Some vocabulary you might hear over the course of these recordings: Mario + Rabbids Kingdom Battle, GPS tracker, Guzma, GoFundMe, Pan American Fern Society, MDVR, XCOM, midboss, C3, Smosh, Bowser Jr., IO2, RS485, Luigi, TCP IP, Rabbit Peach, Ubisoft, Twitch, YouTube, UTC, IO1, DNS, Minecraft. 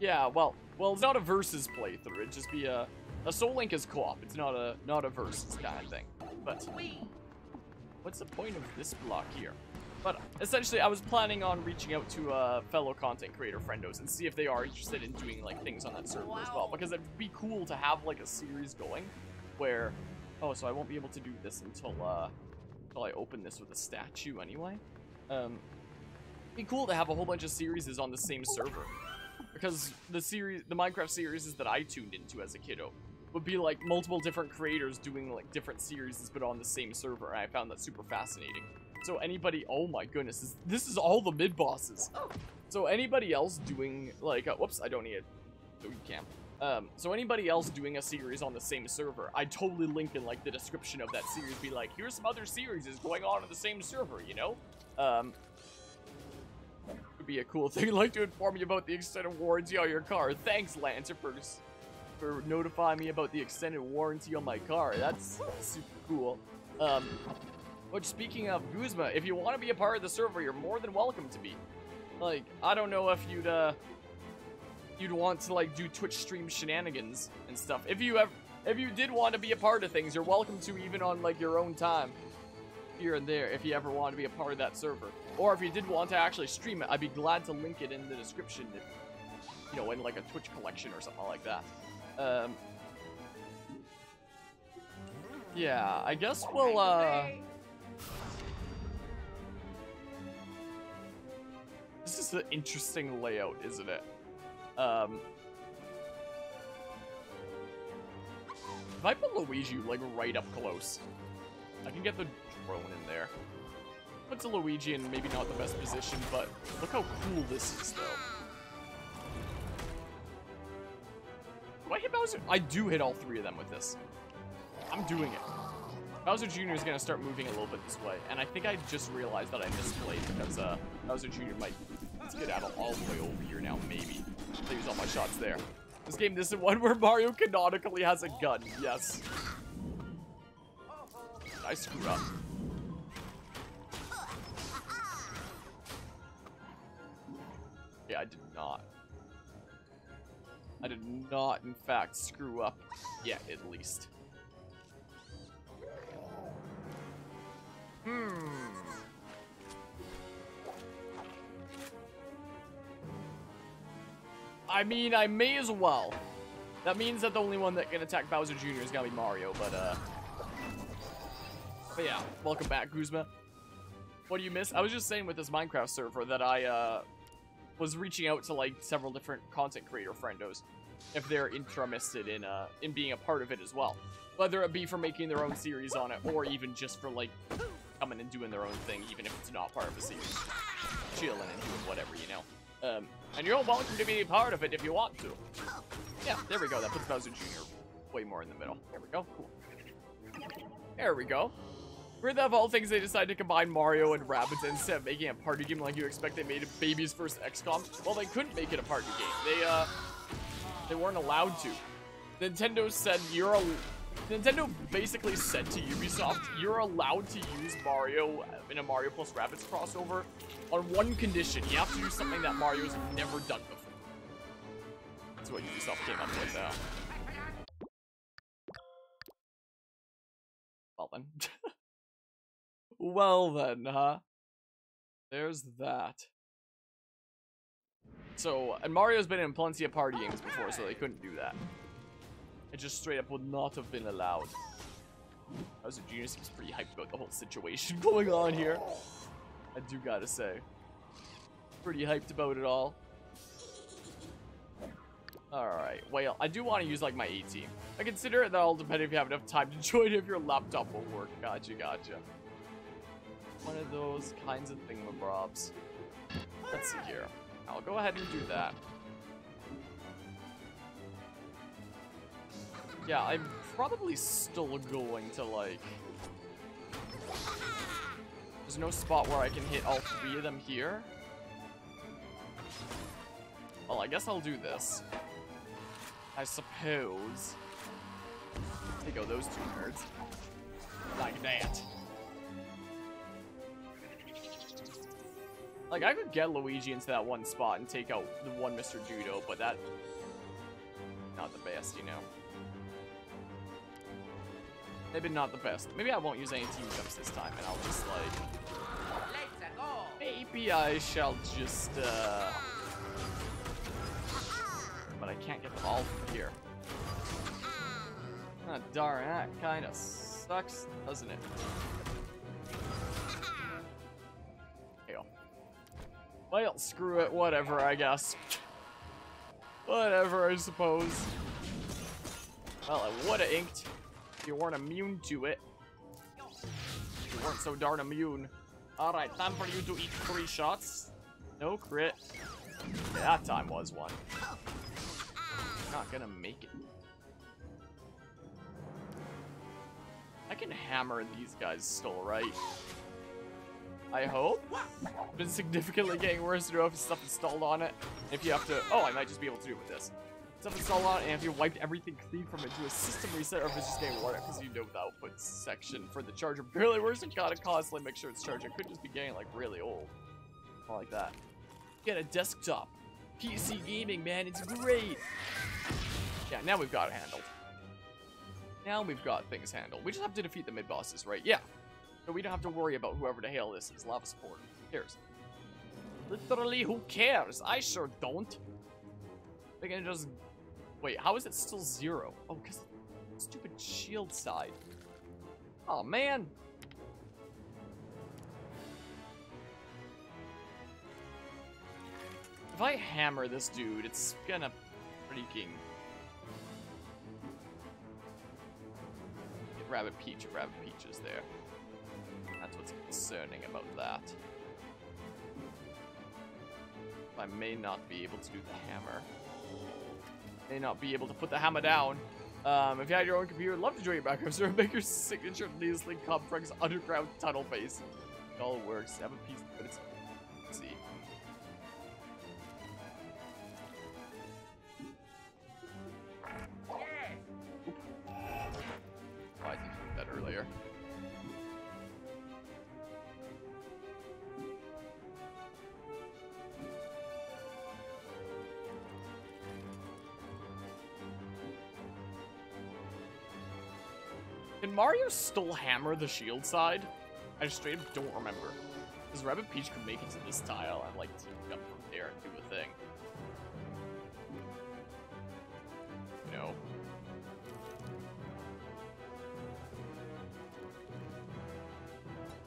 Yeah, well, it's not a versus playthrough. It'd just be a Soul Link is co-op. It's not a versus kind of thing. But what's the point of this block here? But essentially, I was planning on reaching out to fellow content creator friendos and see if they are interested in doing like things on that server as well, because it'd be cool to have like a series going where. Oh, so I won't be able to do this until I open this with a statue anyway. It'd be cool to have a whole bunch of series on the same server. Because the Minecraft series that I tuned into as a kiddo would be like multiple different creators doing like different series but on the same server, and I found that super fascinating. So anybody, oh my goodness, this is all the mid-bosses. So anybody else doing like, whoops, I don't need it. Oh, you can. So anybody else doing a series on the same server, I'd totally link in like the description of that series, be like, here's some other series going on the same server, you know? Would be a cool thing. Like to inform you about the extended warranty on your car. Thanks, Lancer, for notifying me about the extended warranty on my car. That's super cool. Which, speaking of, Guzma, if you want to be a part of the server, you're more than welcome to be. Like, I don't know if you'd want to like do Twitch stream shenanigans and stuff. If you did want to be a part of things, you're welcome to, even on like your own time. Here and there, if you ever want to be a part of that server, or if you did want to actually stream it, I'd be glad to link it in the description, if, you know, in like a Twitch collection or something like that. Yeah, I guess we'll this is an interesting layout, isn't it? If I put Luigi like right up close, I can get the drone in there. Puts a Luigi in maybe not the best position, but look how cool this is, though. Do I hit Bowser? I do hit all three of them with this. I'm doing it. Bowser Jr. is going to start moving a little bit this way, and I think I just realized that I misplayed because Bowser Jr. might skedaddle all the way over here now, maybe. I'll use all my shots there. This game, this is one where Mario canonically has a gun, yes. I screwed up. Yeah, I did not. I did not, in fact, screw up yet, at least. I mean, I may as well. That means that the only one that can attack Bowser Jr. is gonna be Mario, but But yeah, welcome back, Guzma. What do you miss? I was just saying with this Minecraft server that I was reaching out to like several different content creator friendos if they're interested in being a part of it as well. Whether it be for making their own series on it or even just for like coming and doing their own thing, even if it's not part of a series. Chilling and doing whatever, you know. And you're all welcome to be a part of it if you want to. Yeah, there we go. That puts Bowser Jr. way more in the middle. There we go. Cool. There we go. Weird that of all things, they decided to combine Mario and Rabbids instead of making a party game like you expect. They made a baby's first XCOM. Well, they couldn't make it a party game. They weren't allowed to. Nintendo said Nintendo basically said to Ubisoft, you're allowed to use Mario in a Mario plus Rabbids crossover on one condition. You have to do something that Mario's never done before. That's what Ubisoft came up with now. Well then. Well then, huh? There's that. So, and Mario's been in plenty of party games before, so they couldn't do that. It just straight up would not have been allowed. Bowser Jr. seems pretty hyped about the whole situation going on here. I do gotta say. Pretty hyped about it all. Alright, well, I do want to use, like, my A team. I consider it that all depending if you have enough time to join if your laptop will work. Gotcha, gotcha. One of those kinds of thingamabrobs. Let's see here. I'll go ahead and do that. Yeah, I'm probably still going to, like... There's no spot where I can hit all three of them here. Well, I guess I'll do this. I suppose. Take out those two nerds. Like that. Like, I could get Luigi into that one spot and take out the one Mr. Judo, but that... not the best, you know. Maybe not the best. Maybe I won't use any team jumps this time, and I'll just, like... maybe I shall just, But I can't get them all from here. Ah, darn, that kind of sucks, doesn't it? Well, screw it, whatever, I guess. Whatever, I suppose. Well, I would've inked if you weren't immune to it. If you weren't so darn immune. Alright, time for you to eat 3 shots. No crit. Yeah, that time was one. Not gonna make it. I can hammer these guys still, right? I hope. It's been significantly getting worse to know if stuff installed on it. If you have to, oh, I might just be able to do it with this. Stuff installed on it, and if you wiped everything clean from it, do a system reset, or if it's just getting worse because you know the output section for the charger barely works, and gotta constantly make sure it's charged. It could just be getting like really old. Not like that. Get a desktop. PC gaming, man, it's great. Yeah, now we've got it handled. Now we've got things handled. We just have to defeat the mid bosses, right? Yeah. So we don't have to worry about whoever the hell this is. Lava support. Who cares? Literally, who cares? I sure don't. They can just... wait, how is it still 0? Oh, because... stupid shield side. Oh, man. If I hammer this dude, it's gonna freaking... get Rabbit Peach. Rabbit Peach is there. That's what's concerning about that. I may not be able to do the hammer. May not be able to put the hammer down. If you had your own computer, I'd love to join your backup server. Make your signature needlessly complex underground tunnel base. It all works. I have a piece, but it's easy. Can Mario still hammer the shield side? I just straight up don't remember. Because Rabbit Peach could make it to this tile and like team up from there and do a thing. No.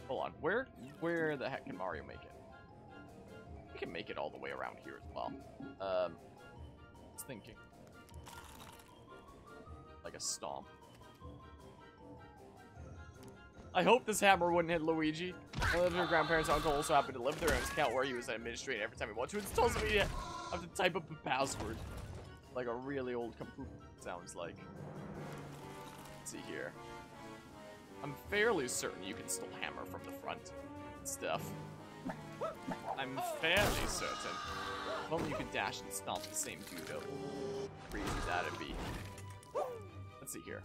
Hold on, where the heck can Mario make it? We can make it all the way around here as well. I was thinking. Like a stomp. I hope this hammer wouldn't hit Luigi. My little grandparents' uncle also happened to live there and his account where he was an administrator. Every time he wants to install something, you have to type up a password. Like a really old computer, sounds like. Let's see here. I'm fairly certain you can still hammer from the front and stuff. I'm fairly certain. If only you could dash and stomp the same judo. Crazy that'd be. Let's see here.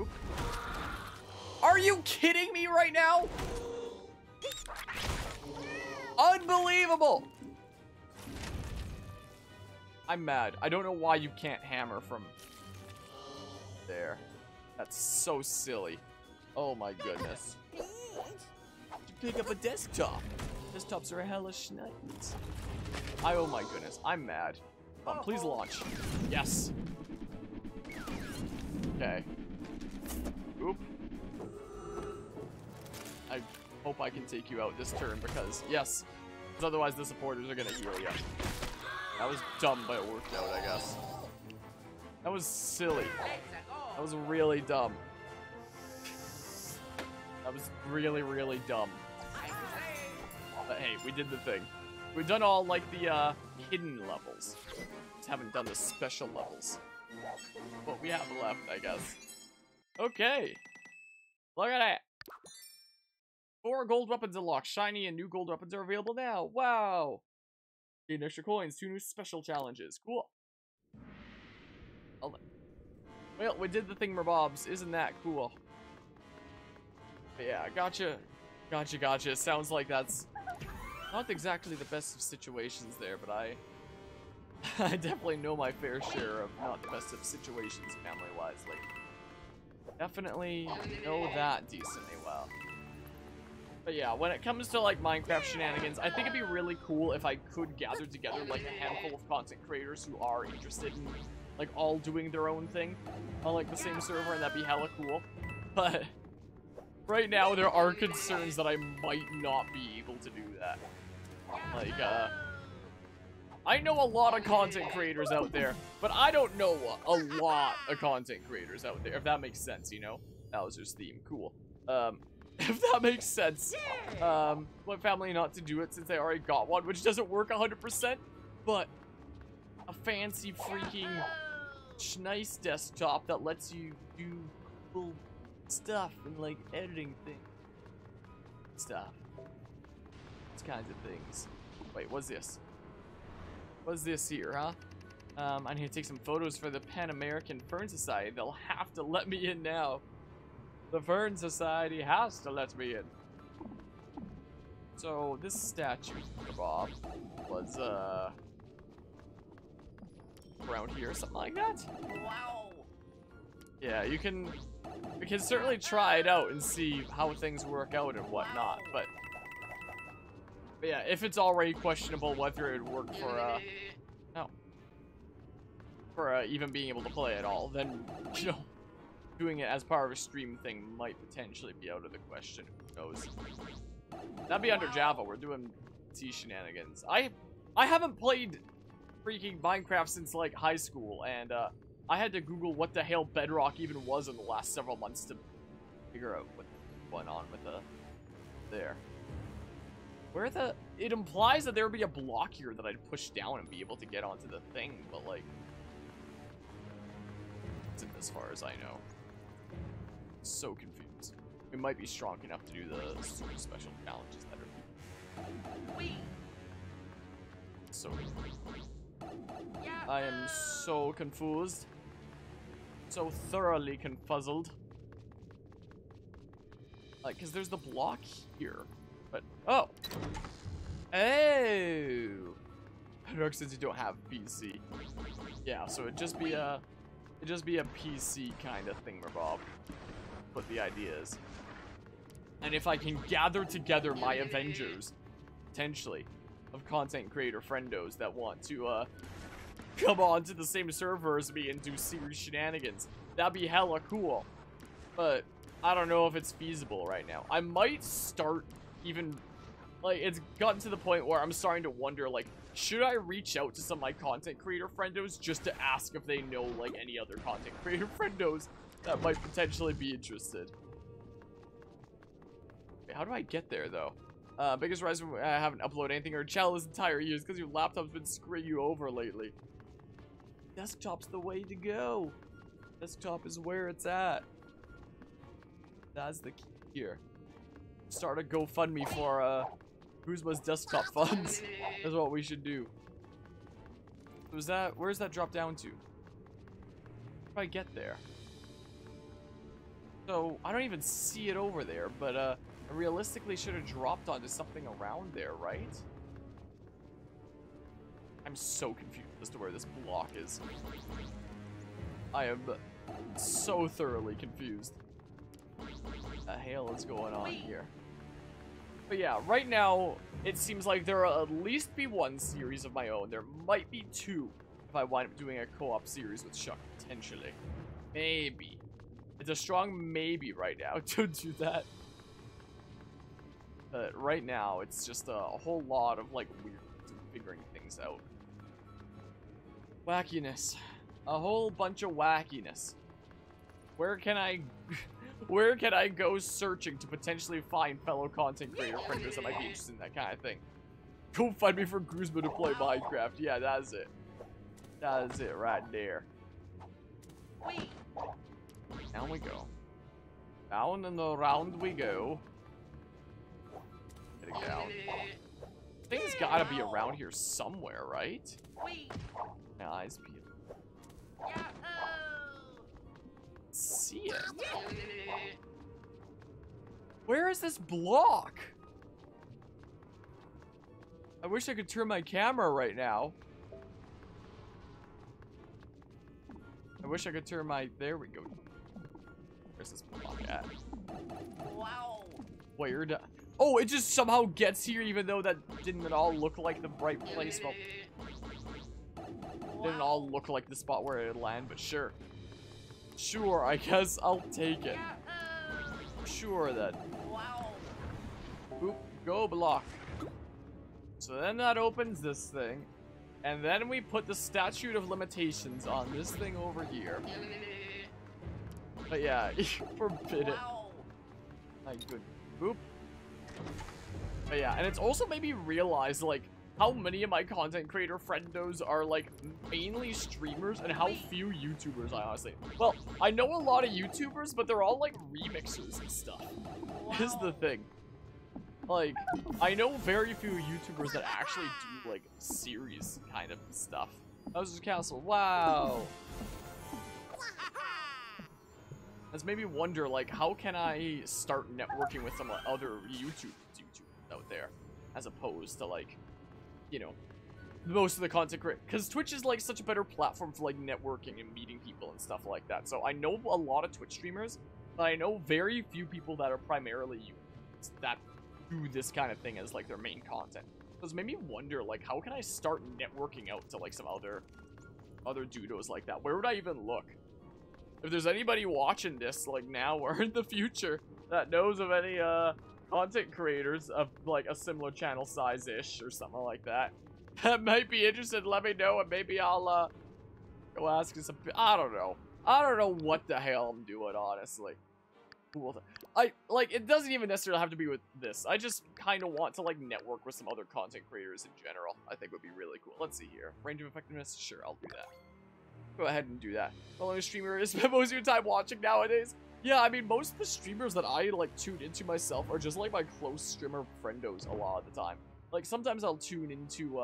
Oop. Are you kidding me right now? Unbelievable! I'm mad. I don't know why you can't hammer from there. That's so silly. Oh my goodness. You pick up a desktop. Desktops are hellish nights. Oh my goodness. I'm mad. Come on, please launch. Yes. Okay. Oop. I hope I can take you out this turn because, yes, because otherwise the supporters are going to heal you. That was dumb, but it worked out, I guess. That was silly. That was really dumb. That was really, really dumb. But hey, we did the thing. We've done all, like, the hidden levels. Just haven't done the special levels. What we have left, I guess. Okay. Look at that. 4 gold weapons unlocked. Shiny and new gold weapons are available now. Wow. Gain extra coins. 2 new special challenges. Cool. Well, we did the thing, my bobs. Isn't that cool? But yeah, gotcha. Sounds like that's Not exactly the best of situations there, but I definitely know my fair share of not the best of situations family-wise. Like, definitely know that decently well. But yeah, when it comes to like Minecraft shenanigans, I think it'd be really cool if I could gather together like a handful of content creators who are interested in like all doing their own thing on like the same server, and that'd be hella cool. But right now there are concerns that I might not be able to do that. Like, I know a lot of content creators out there, but I don't know a lot of content creators out there, if that makes sense, you know? That was just theme, cool. If that makes sense. My family not to do it since I already got one, which doesn't work 100%, but a fancy freaking nice desktop that lets you do cool stuff and like editing things. Stuff. These kinds of things. Wait, what's this? What's this here, huh? I need to take some photos for the Pan American Fern Society. They'll have to let me in now. The Fern Society has to let me in. So this statue, Bob, was around here, something like that. Wow. Yeah, you can. We can certainly try it out and see how things work out and whatnot. But yeah, if it's already questionable whether it would work for even being able to play at all, then you know. Doing it as part of a stream thing might potentially be out of the question. Who knows? That'd be under Java. We're doing T shenanigans. I haven't played freaking Minecraft since like high school, and I had to Google what the hell Bedrock even was in the last several months to figure out what went on with the there. Where the it implies that there would be a block here that I'd push down and be able to get onto the thing, but like it's as far as I know. So confused. We might be strong enough to do the super special challenges that are so confused. I am so confused. So thoroughly confuzzled. Like, cause there's the block here. But oh! Oh! Bedrock says you don't have PC. Yeah, so it'd just be a PC kind of thing, Bob. What the idea is, and if I can gather together my Avengers, potentially, of content creator friendos that want to come on to the same server as me and do series shenanigans, that'd be hella cool. But I don't know if it's feasible right now. I might start even like it's gotten to the point where I'm starting to wonder like, should I reach out to some of my content creator friendos just to ask if they know like any other content creator friendos that might potentially be interested. Wait, how do I get there, though? Biggest reason I haven't uploaded anything or channel this entire year is because your laptop's been screwing you over lately. Desktop's the way to go. Desktop is where it's at. That's the key here. Start a GoFundMe for Kuzma's desktop funds. That's what we should do. Was that? Where's that drop down to? How do I get there? So, I don't even see it over there, but I realistically should have dropped onto something around there, right? I'm so confused as to where this block is. I am so thoroughly confused. What the hell is going on here? But yeah, right now, it seems like there will at least be one series of my own. There might be two if I wind up doing a co-op series with Shuck, potentially. Maybe. It's a strong maybe right now to do that. But right now, it's just a whole lot of, like, weird figuring things out. Wackiness. A whole bunch of wackiness. Where can I go searching to potentially find fellow content creator friends that might be interested in that kind of thing? Go find me for Guzman to play Minecraft. Yeah, that's it. That is it right there. Wait. Down we go. Down and around we go. Getting down. Things gotta be around here somewhere, right? My eyes peeled. See it. Where is this block? I wish I could turn my camera right now. I wish I could turn my... There we go. Where's this block at? Wow. Weird. Oh, it just somehow gets here even though that didn't at all look like the right place. Well, didn't all look like the spot where it would land, but sure. Sure, I guess I'll take it. Sure then. Boop, go block. So then that opens this thing. And then we put the statute of limitations on this thing over here. But yeah, forbid it. My good. Boop. But yeah, and it's also made me realize, like, how many of my content creator friendos are, like, mainly streamers and how few YouTubers I honestly... Well, I know a lot of YouTubers, but they're all, like, remixers and stuff. Wow. Is the thing. Like, I know very few YouTubers that actually do, like, series kind of stuff. That was just castle. Wow. That's made me wonder, like, how can I start networking with some other YouTubers out there? As opposed to, like... You know, most of the content creators, because Twitch is like such a better platform for like networking and meeting people and stuff like that. So I know a lot of Twitch streamers, but I know very few people that are primarily YouTubers that do this kind of thing as like their main content. So it's made me wonder, like, how can I start networking out to like some other dudos like that? Where would I even look? If there's anybody watching this like now or in the future that knows of any content creators of like a similar channel size ish or something like that that might be interested, let me know, and maybe I'll go ask some. I don't know what the hell I'm doing, honestly. I like, it doesn't even necessarily have to be with this. I just kind of want to like network with some other content creators in general. I think would be really cool. Let's see here, range of effectiveness, sure, I'll do that. Go ahead and do that. How long a streamer is most of your time watching nowadays? Yeah, I mean, most of the streamers that I, like, tune into myself are just, like, my close streamer friendos a lot of the time. Like, sometimes I'll tune into,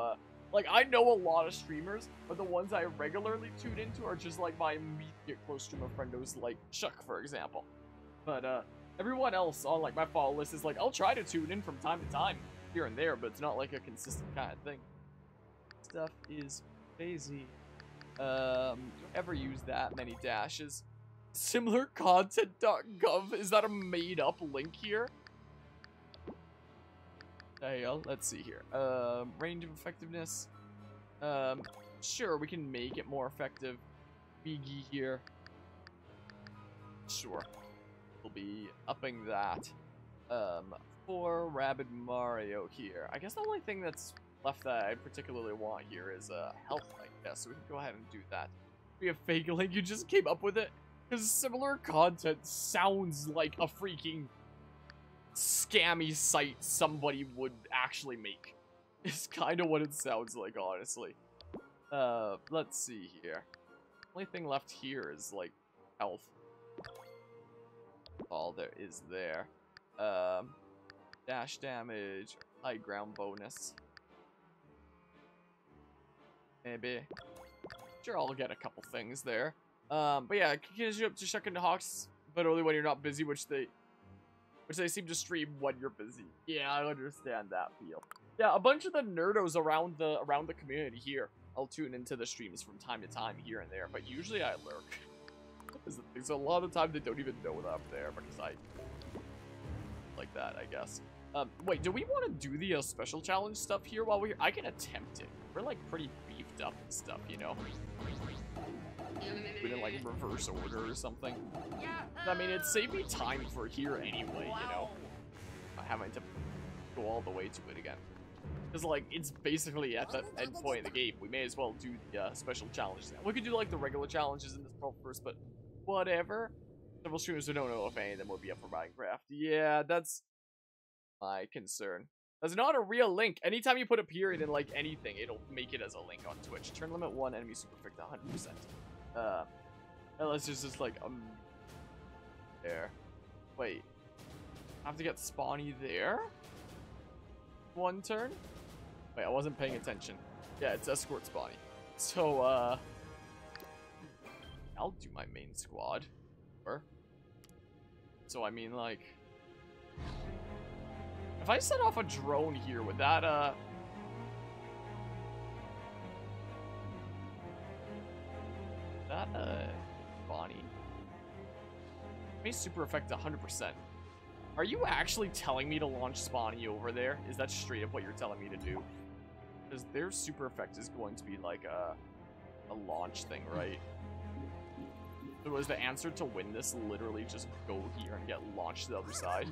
like, I know a lot of streamers, but the ones I regularly tune into are just, like, my immediate close streamer friendos, like Chuck, for example. But, everyone else on, like, my follow list is, like, I'll try to tune in from time to time, here and there, but it's not, like, a consistent kind of thing. Stuff is crazy. Don't ever use that many dashes. Similarcontent.gov, is that a made-up link here? Hey, let's see here. Range of effectiveness. Sure, we can make it more effective. Biggie here. Sure, we'll be upping that. For Rabid Mario here. I guess the only thing that's left that I particularly want here is health, I guess. So we can go ahead and do that. We have fake link. You just came up with it. Because similar content sounds like a freaking scammy site somebody would actually make. It's kind of what it sounds like, honestly. Let's see here. Only thing left here is, like, health. All there is there. Dash damage, high ground bonus. Maybe. Sure, I'll get a couple things there. But yeah, continues you up to second Hawks, but only when you're not busy, which they seem to stream when you're busy. Yeah, I understand that feel. Yeah, a bunch of the nerdos around the community here. I'll tune into the streams from time to time here and there, but usually I lurk. So a lot of the time they don't even know that I'm there because I like that, I guess. Wait, do we want to do the special challenge stuff here while we're here? I can attempt it. We're like pretty beefed up and stuff, you know. We didn't like reverse order or something. I mean, it saved me time for here anyway, you know, not having to go all the way to it again, because like it's basically at the end point of the game. We may as well do the special challenges now. We could do like the regular challenges in this world first, but whatever. Several streamers who don't know if any of them will be up for Minecraft. Yeah, that's my concern. That's not a real link. Anytime you put a period in, like, anything, it'll make it as a link on Twitch. Turn limit 1, enemy super pick to 100%. Unless it's just, like, there. Wait. I have to get spawny there? One turn? Wait, I wasn't paying attention. Yeah, it's escort spawny. So, I'll do my main squad. Or... So, I mean, like... If I set off a drone here, would that that Bonnie? May super effect 100%. Are you actually telling me to launch Spawny over there? Is that straight up what you're telling me to do? Because their super effect is going to be like a launch thing, right? So was the answer to win this literally just go here and get launched to the other side?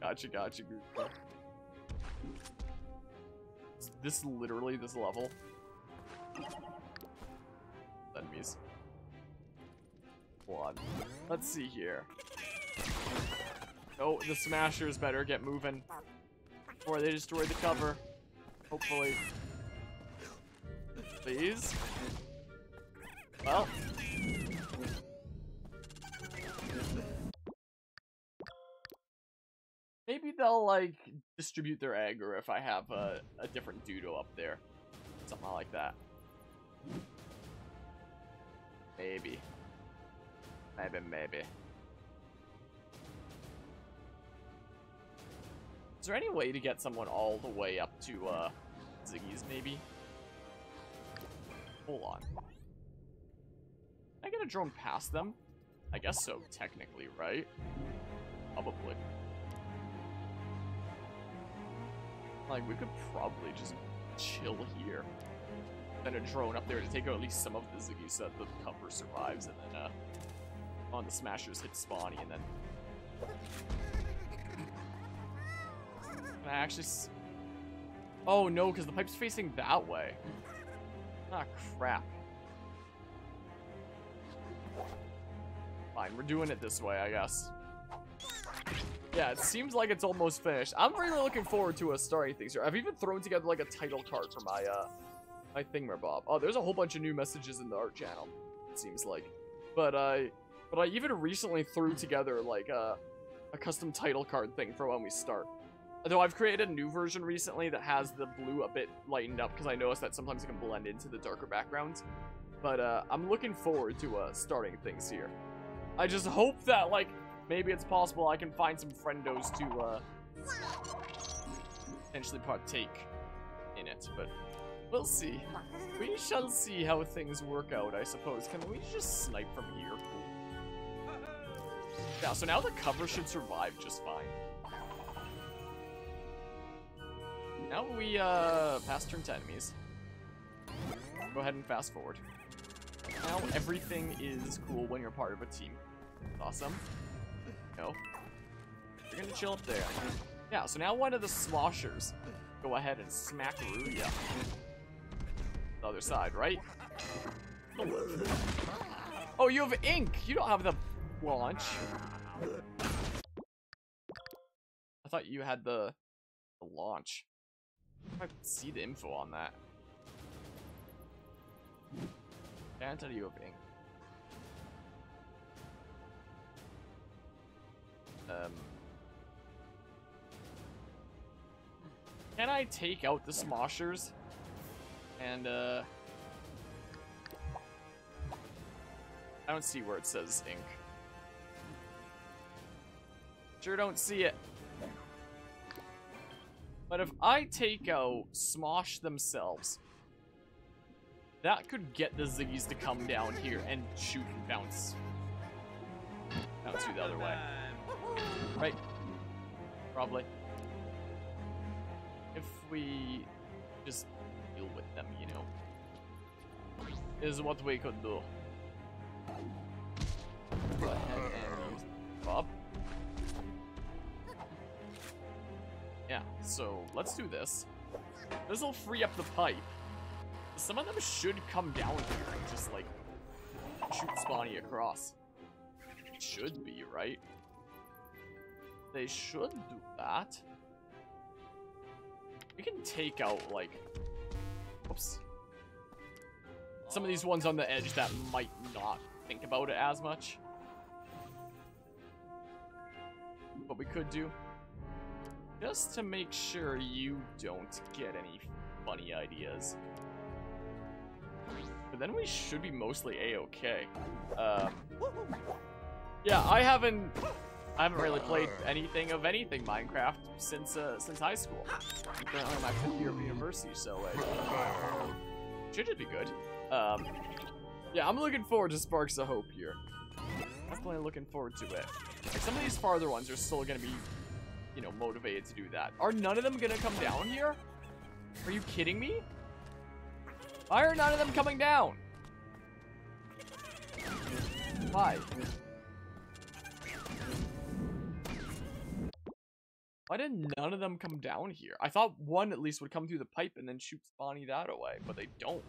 Gotcha, gotcha, gotcha. Is this literally this level? Enemies. One. Let's see here. Oh, the smashers better get moving before they destroy the cover. Hopefully. Please. Well. Maybe they'll, like, distribute their aggro if I have a different Doodle up there. Something like that. Maybe. Maybe, maybe. Is there any way to get someone all the way up to Ziggy's, maybe? Hold on. Can I get a drone past them? I guess so, technically, right? Probably. Like, we could probably just chill here. Send a drone up there to take out at least some of the Ziggy so that the cover survives, and then, on the smashers hit Spawny, and then... Can I actually s... Oh, no, because the pipe's facing that way. Ah, crap. Fine, we're doing it this way, I guess. Yeah, it seems like it's almost finished. I'm really looking forward to starting things here. I've even thrown together, like, a title card for my, my thingmerbob. Oh, there's a whole bunch of new messages in the art channel, it seems like. But I even recently threw together, like, a custom title card thing for when we start. Although I've created a new version recently that has the blue a bit lightened up, because I noticed that sometimes it can blend into the darker backgrounds. But, I'm looking forward to, starting things here. I just hope that, like... Maybe it's possible I can find some friendos to, potentially partake in it, but we'll see. We shall see how things work out, I suppose. Can we just snipe from here? Cool. Yeah, so now the cover should survive just fine. Now we, pass turn to enemies. Go ahead and fast forward. Now everything is cool when you're part of a team. Awesome. No. You're gonna chill up there. Yeah, so now one of the sloshers go ahead and smack Ruya. The other side, right? Oh, you have ink! You don't have the launch. I thought you had the launch. I could see the info on that. And you have ink. Can I take out the Smoshers? And, I don't see where it says ink. Sure don't see it. But if I take out Smosh themselves, that could get the Ziggies to come down here and shoot and bounce. Bounce you the other way. Right. Probably. If we just deal with them, you know. Is what we could do. Go ahead and pop. Yeah, so let's do this. This'll free up the pipe. Some of them should come down here and just like shoot Spawny across. It should be, right? They should do that. We can take out, like... Oops. Some of these ones on the edge that might not think about it as much. But we could do. Just to make sure you don't get any funny ideas. But then we should be mostly A-okay. Yeah, I haven't really played anything of anything Minecraft since high school. I'm currently in my 5th year of university, so it should just be good. Yeah, I'm looking forward to Sparks of Hope here. Definitely looking forward to it. Like, some of these farther ones are still gonna be, you know, motivated to do that. Are none of them gonna come down here? Are you kidding me? Why are none of them coming down? Why? Why did none of them come down here? I thought one at least would come through the pipe and then shoot Bonnie that away, but they don't.